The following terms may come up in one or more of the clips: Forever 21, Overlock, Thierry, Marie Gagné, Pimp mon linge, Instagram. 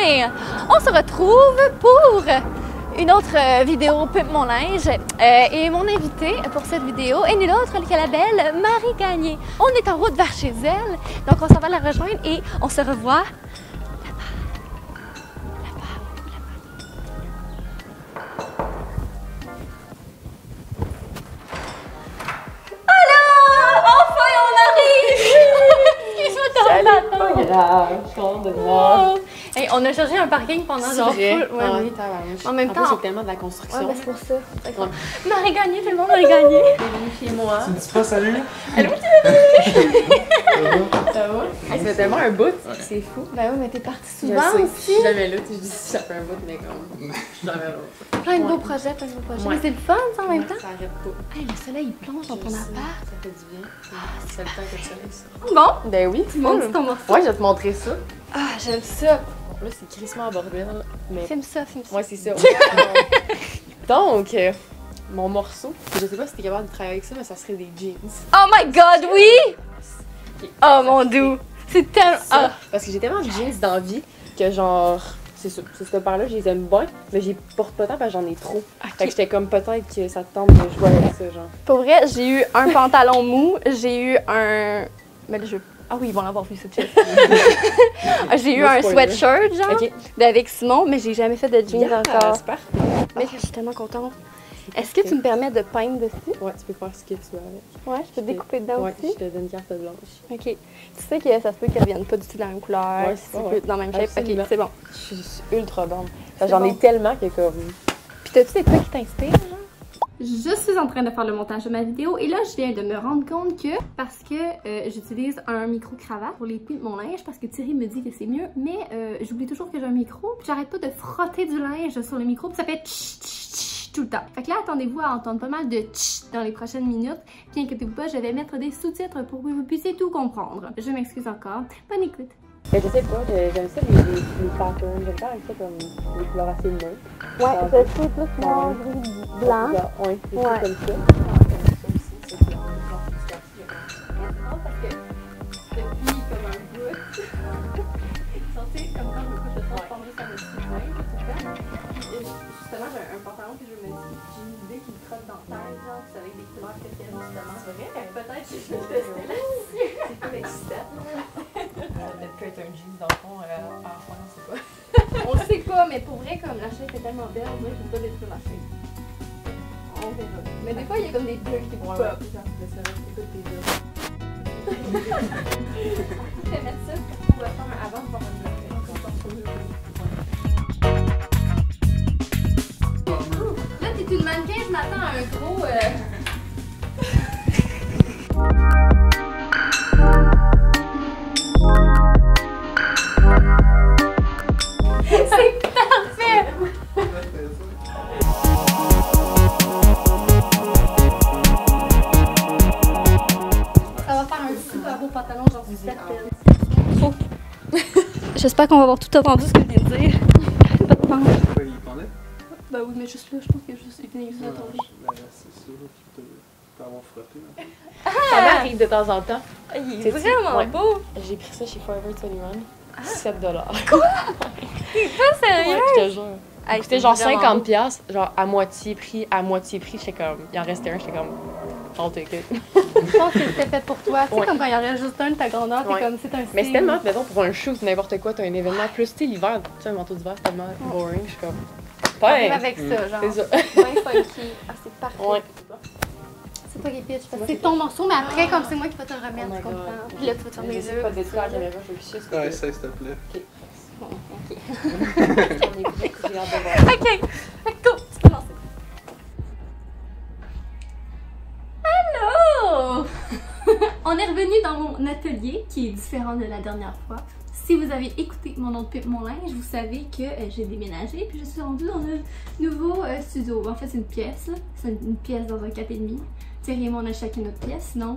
bien, on se retrouve pour une autre vidéo Pimp mon linge. Et mon invité pour cette vidéo est nul autre que la belle Marie Gagné. On est en route vers chez elle, donc on s'en va la rejoindre et on se revoit. Hey, on a chargé un parking pendant genre full. Ouais, ah, oui. En même temps, c'est tellement de la construction. Ouais, c'est pour ça. Ouais. Marie Gagné, tout le monde, Marie Gagné. Bienvenue chez moi. Tu me dis pas salut? Allô, Thierry! Ça va? Ça fait tellement un bout. Ouais. C'est fou. Ben oui, mais t'es partie souvent aussi. Je suis jamais là. Je dis si ça fait un bout, mais comme. Je suis jamais là. Plein de beaux projets, plein de beaux projets. Mais c'est le fun, ça, en même temps. Ça arrête pas. Hey, le soleil, il plonge dans ton appart. Ça fait du bien. C'est le temps que tu as ça. Bon, ben oui. Tu montres ton morceau. Ouais, je vais te montrer ça. Ah, j'aime ça. Là, c'est crissement abordé, mais... Filme ça. Ouais, c'est ça. Donc, mon morceau, je sais pas si t'es capable de travailler avec ça, mais ça serait des jeans. Oh my God, oui! Okay. Oh mon Dieu! C'est tellement... Ah. Parce que j'ai tellement de jeans dans la vie que genre... C'est ça, cette part-là, je les aime bien, mais j'y porte pas tant parce que j'en ai trop. Okay. Fait que j'étais comme peut-être que ça te tente de jouer avec ça, genre. Pour vrai, j'ai eu un pantalon mou, j'ai eu un... Mais le jeu. Ah oui, ils vont l'avoir vu, cette pièce. J'ai eu un sweatshirt, genre, avec Simon, mais j'ai jamais fait de jeans encore. Mais je suis tellement contente. Est-ce que tu me permets de peindre dessus? Ouais, tu peux faire ce que tu veux avec. Ouais, je peux découper dedans aussi. Ouais, je te donne une carte blanche. OK. Tu sais que ça se peut qu'elles ne viennent pas du tout dans la même couleur, dans la même shape. OK, c'est bon. Je suis ultra bonne. J'en ai tellement que comme... Puis t'as-tu des trucs qui t'inspirent, genre? Je suis en train de faire le montage de ma vidéo et là je viens de me rendre compte que parce que j'utilise un micro-cravate pour les pimps mon linge parce que Thierry me dit que c'est mieux, mais j'oublie toujours que j'ai un micro. J'arrête pas de frotter du linge sur le micro puis ça fait tch, tch, tch, tout le temps. Fait que là attendez-vous à entendre pas mal de tch dans les prochaines minutes. Puis inquiétez-vous pas, je vais mettre des sous-titres pour que vous puissiez tout comprendre. Je m'excuse encore. Bonne écoute! Je sais pas, j'aime ça les patterns, j'aime ça avec ça comme les couleurs assez neutres. Ouais, je suis plus noir, gris, blanc. Ouais, c'est comme ça. J'aime ça aussi, c'est que on est genre plus classique. Non, parce que depuis comme un bout, je sentais comme quand je transformais ça en petit tout le temps. Justement, j'ai un pantalon que je me dis, j'ai une idée qui me trotte dans la tête, genre, c'est avec des couleurs que j'aime justement. C'est vrai, peut-être que je vais le tester là-dessus. C'est tout excitant. Peut-être que t'as un jean dans le fond à la fin, on sait pas. On sait pas, mais pour vrai, comme la chaise est tellement belle, moi je peux pas détruire la chaise. On sait pas. Mais des fois, il y a comme des trucs qui vont pas. Écoute tes deux. Je vais mettre ça pour la faire avant de voir un peu. Là, t'es une mannequin, je m'attends à un gros. J'espère qu'on va avoir tout entendu ce que je viens de dire. Pas de pente. Pourquoi il pendait? Bah oui, mais juste là, je pense qu'il venait juste de tomber. Bah c'est sûr, tu peux avoir frotté. Ça m'arrive de temps en temps. Il est vraiment beau! J'ai pris ça chez Forever 21. 7$. Quoi? C'est pas sérieux? Ouais, je te jure. Il coûtait genre 50$, genre à moitié prix. J'étais comme, il en restait un, j'étais comme... Je pense que c'était fait pour toi. Tu sais, comme quand il y en a juste un de ta grandeur, t'es comme c'est un style. Mais c'est tellement, mettons, pour un shoot, n'importe quoi, t'as un événement. Plus, tu sais, l'hiver, tu sais, un manteau d'hiver, c'est tellement boring. Je suis comme. Pas avec ça, genre. C'est ça. C'est funky. Ah, c'est parfait. Ouais. C'est toi qui pitch. C'est ton morceau, mais après, comme c'est moi qui vais te le remettre, tu comprends? Puis là, tu vas te remettre les yeux. Pas de détruire la caméra, je vais ficher ce que tu veux. Ouais, ça, s'il te plaît. Ok. Bon, ok. Ok. Go! Tu peux lancer. On est revenu dans mon atelier qui est différent de la dernière fois. Si vous avez écouté mon nom de Pimp mon linge, vous savez que j'ai déménagé puis je suis rendue dans un nouveau studio. En fait, c'est une pièce, là. C'est une pièce dans un 4,5. Thierry et moi, on a chacun notre pièce, sinon...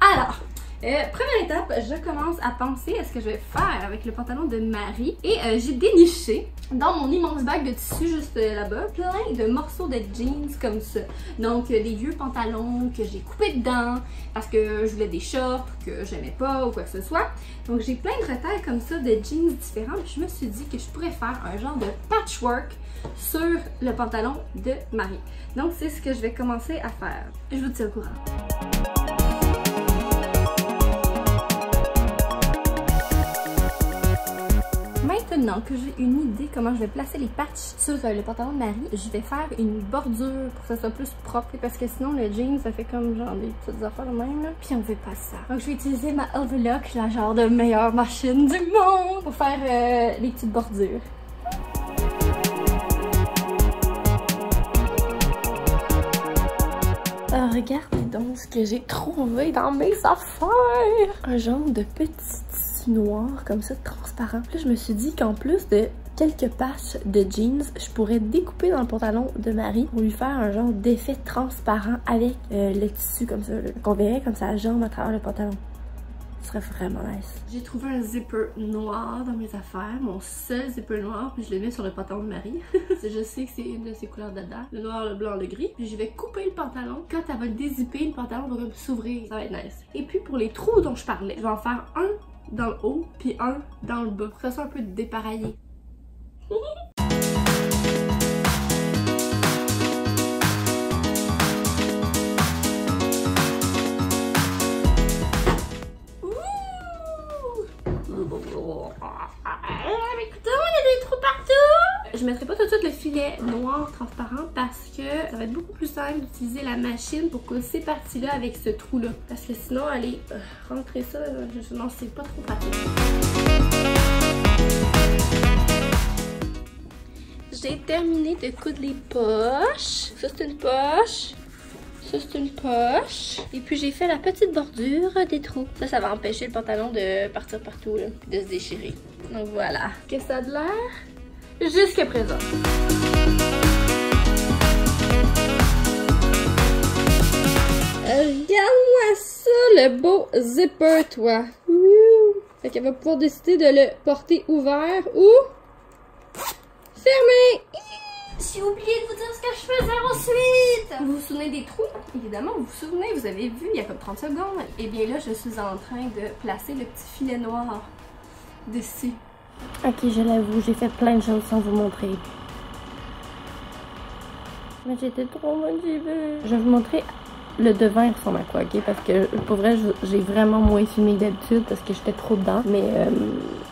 Alors, Première étape, je commence à penser à ce que je vais faire avec le pantalon de Marie. Et j'ai déniché dans mon immense bague de tissu juste là-bas, plein de morceaux de jeans comme ça. Donc des vieux pantalons que j'ai coupés dedans parce que je voulais des shorts que j'aimais pas ou quoi que ce soit. Donc j'ai plein de retails comme ça de jeans différents. Puis je me suis dit que je pourrais faire un genre de patchwork sur le pantalon de Marie. Donc c'est ce que je vais commencer à faire. Je vous tiens au courant. Maintenant que j'ai une idée comment je vais placer les patchs sur le pantalon de Marie, je vais faire une bordure pour que ça soit plus propre parce que sinon le jean ça fait comme genre des petites affaires même là. Puis on veut pas ça. Donc je vais utiliser ma Overlock, la genre de meilleure machine du monde pour faire les petites bordures. Regardez donc ce que j'ai trouvé dans mes affaires! Un genre de petit tissu noir comme ça, transparent. Puis là, je me suis dit qu'en plus de quelques patchs de jeans, je pourrais découper dans le pantalon de Marie pour lui faire un genre d'effet transparent avec le tissu comme ça, qu'on verrait comme sa jambe à travers le pantalon. Ce serait vraiment nice. J'ai trouvé un zipper noir dans mes affaires, mon seul zipper noir, puis je l'ai mis sur le pantalon de Marie. Je sais que c'est une de ses couleurs dada, le noir, le blanc, le gris. Puis je vais couper le pantalon. Quand elle va le dézipper, le pantalon va comme s'ouvrir. Ça va être nice. Et puis pour les trous dont je parlais, je vais en faire un dans le haut, puis un dans le bas, pour que ça soit un peu dépareillé. Je mettrai pas tout de suite le filet noir transparent parce que ça va être beaucoup plus simple d'utiliser la machine pour coller ces parties-là avec ce trou-là. Parce que sinon, aller rentrer ça, non, c'est pas trop facile. J'ai terminé de coudre les poches. Ça, c'est une poche. Ça, c'est une poche. Et puis, j'ai fait la petite bordure des trous. Ça, ça va empêcher le pantalon de partir partout, là, de se déchirer. Donc, voilà. Qu'est-ce que ça a de l'air? Jusqu'à présent. Regarde-moi ça, le beau zipper, toi. Wouh! Fait qu'elle va pouvoir décider de le porter ouvert ou fermé. J'ai oublié de vous dire ce que je faisais ensuite. Vous vous souvenez des trous? Évidemment, vous vous souvenez, vous avez vu il y a comme 30 secondes. Et bien là, je suis en train de placer le petit filet noir dessus. Ok, je l'avoue, j'ai fait plein de choses sans vous montrer. Mais j'étais trop motivée. Je vais vous montrer le devant ressemble à quoi, ok? Parce que pour vrai, j'ai vraiment moins filmé que d'habitude parce que j'étais trop dedans. Mais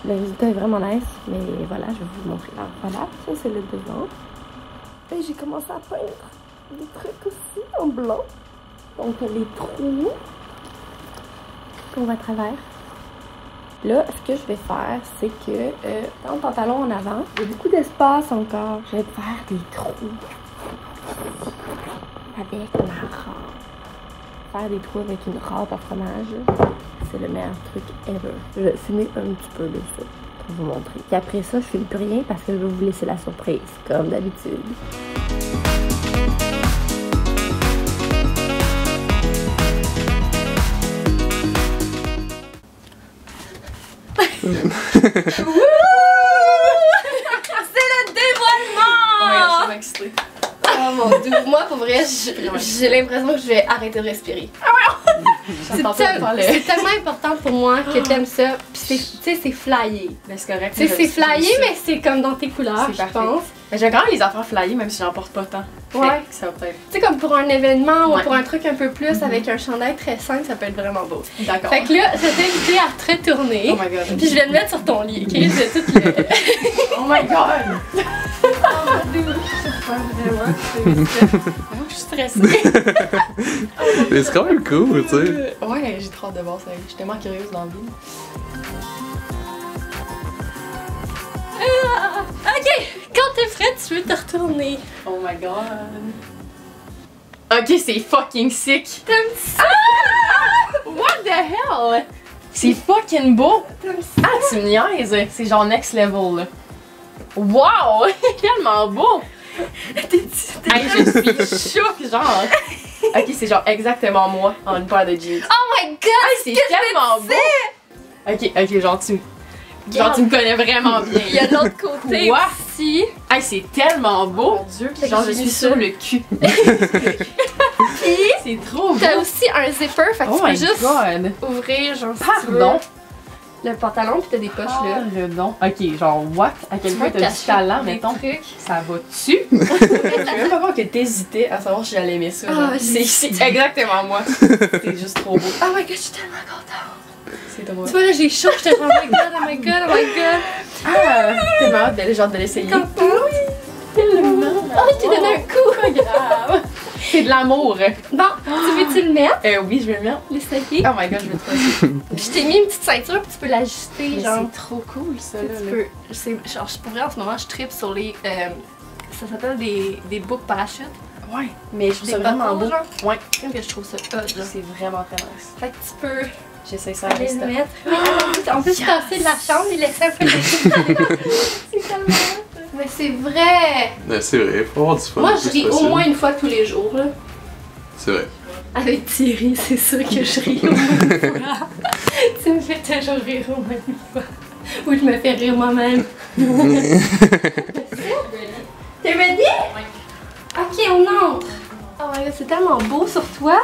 le résultat est vraiment nice. Mais voilà, je vais vous montrer. Alors voilà, ça c'est le devant. Et j'ai commencé à peindre des trucs aussi en blanc. Donc les trous qu'on va à travers. Là, ce que je vais faire, c'est que dans le pantalon en avant, il y a beaucoup d'espace encore. Je vais faire des trous avec ma robe. Faire des trous avec une robe à fromage, c'est le meilleur truc ever. Je vais fumer un petit peu de ça pour vous montrer. Et après ça, je filme plus rien parce que je vais vous laisser la surprise, comme d'habitude. C'est le dévoilement! Oh, je suis excitée. Oh mon dieu, moi pour vrai, j'ai l'impression que je vais arrêter de respirer. C'est tellement important pour moi que t'aimes ça. Puis c'est flyé. Ben, c'est correct. C'est flyé, mais c'est comme dans tes couleurs, je pense. Mais j'aime quand même les affaires flyées, même si j'en porte pas tant. Ouais. Ça peut être... Tu sais, comme pour un événement ou pour un truc un peu plus avec un chandail très simple, ça peut être vraiment beau. D'accord. Fait que là, je t'ai invité à te retourner. Oh my god. Puis je vais te mettre sur ton lit, ok? Je vais tout le... Oh my god! Oh mon dieu! Vraiment, je suis stressée. Mais c'est quand même cool, tu sais. Ouais, j'ai trop hâte de voir ça. Je suis tellement curieuse dans la vie. Ok, quand t'es prête, tu veux te retourner. Oh my god. Ok, c'est fucking sick. T'aimes ça? Ah! What the hell? C'est fucking beau. T'aimes ça? Ah, tu me niaises. C'est genre next level là. Wow! Tellement beau. T'es... Hey, je suis choquée, genre. Ok, c'est genre exactement moi en une paire de jeans. Oh my god, ah, c'est tellement beau. Ok, genre tu me connais vraiment bien. Il y a de l'autre côté aussi. Ah, c'est tellement beau. Mon Dieu, genre je suis sur le cul. C'est trop beau. T'as aussi un zipper, fait que tu peux juste ouvrir genre si tu veux le pantalon pis t'as des poches là. Le nom. Ok, genre what? À quel point t'as du talent, mettons. Ça va-tu? Je veux même pas voir que t'hésitais à savoir si j'allais aimer ça. C'est exactement moi. C'est juste trop beau. Oh my god, je suis tellement contente. C'est drôle. Tu vois là, j'ai chaud, je te prends. Oh my god. Ah, t'es marre genre de l'essayer. Oui, tellement. Oh, tu donnes un coup. Grave. C'est de l'amour! Bon, tu veux-tu le mettre? Oui, je vais le mettre. L'essayer? Oh my god, je vais trop essayer. Je t'ai mis une petite ceinture puis tu peux l'ajuster. C'est trop cool ça là. Genre, pour vrai, en ce moment, je trippe sur les... ça s'appelle des boucles parachutes. Ouais. Mais je trouve ça vraiment beau. Ouais. Je trouve ça hot là. C'est vraiment très nice. Fait que tu peux... J'essaie ça à l'instant. En plus, je suis passée de la chambre et laisser un peu de... C'est tellement... Mais c'est vrai! Mais c'est vrai, faut avoir du fun. Moi, je ris au moins une fois tous les jours. C'est vrai. Avec Thierry, c'est sûr que je ris au moins une fois. Tu me fais toujours rire au moins une fois. Ou je me fais rire moi-même. T'es ready? Ok, on entre. Oh my god, c'est tellement beau sur toi.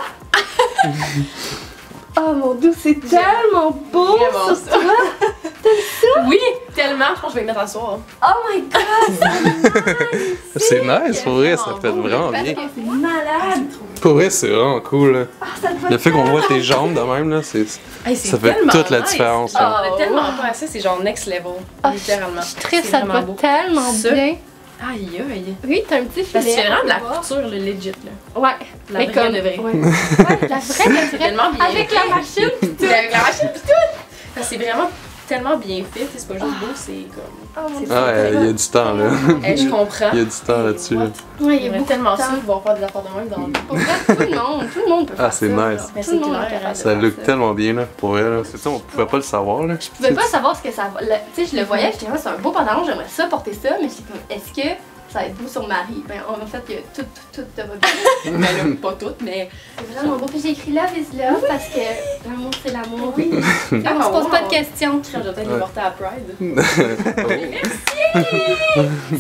Oh mon dieu, c'est tellement beau sur toi. T'aimes ça? Oui, tellement. Je pense que je vais le mettre à soir. Oh my god, c'est nice, pour vrai, ça fait vraiment bien. C'est malade. Pour vrai, c'est vraiment cool. Le fait qu'on voit tes jambes de même, là, ça fait toute la différence. Oh, tellement pas assez, c'est genre next level, littéralement. Je tripe, ça te va tellement bien. Aïe aïe! Oui, t'as un petit filet. C'est vraiment de la couture, legit là. Ouais. La vraie de vrai. Ouais, la vraie de vrai. Avec la machine pis tout! Avec la machine pis tout! C'est vraiment tellement bien fait, c'est pas juste beau, c'est comme... il y a du temps là. Je comprends. Il y a du temps là-dessus. Ouais, il y a tellement ça de voir faire des affaires de même dans le monde. Tout le monde peut faire ça. Ah, c'est nice. Mais c'est clair. Ça look tellement bien là, pour elle. C'est ça, on pouvait pas le savoir là. Je pouvais pas savoir ce que ça... Tu sais, je le voyais, j'étais vraiment, c'est un beau pantalon, j'aimerais ça, porter ça, mais j'étais comme, est-ce que ça va être beau sur Marie? Ben, en fait, il y a tout de votre... Mais là, pas toutes, mais... C'est vraiment beau. Puis j'ai écrit Love is Love parce que l'amour, c'est l'amour. Oui. On se pose pas de questions. Je vais peut-être les porter à Pride. Merci!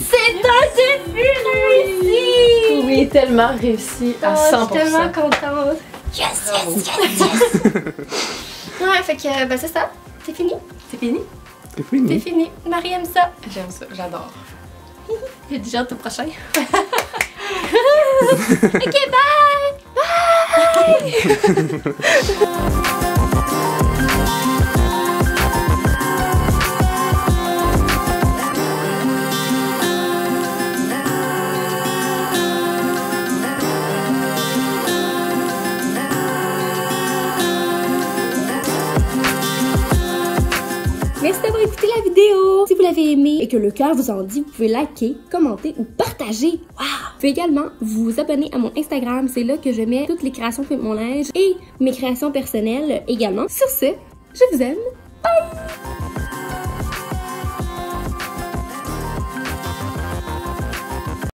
C'est un début réussi! Oui, tellement réussi à 100%. Je suis tellement contente. Yes! Ouais, fait que, ben c'est ça. C'est fini. C'est fini. Marie aime ça. J'aime ça, j'adore. Il y a déjà tout prochain. Ok, bye! Bye! Merci d'avoir écouté la vidéo! Si vous l'avez aimée et que le cœur vous en dit, vous pouvez liker, commenter ou partager! Wow! Vous pouvez également vous abonner à mon Instagram, c'est là que je mets toutes les créations Pimp mon linge et mes créations personnelles également. Sur ce, je vous aime! Bye!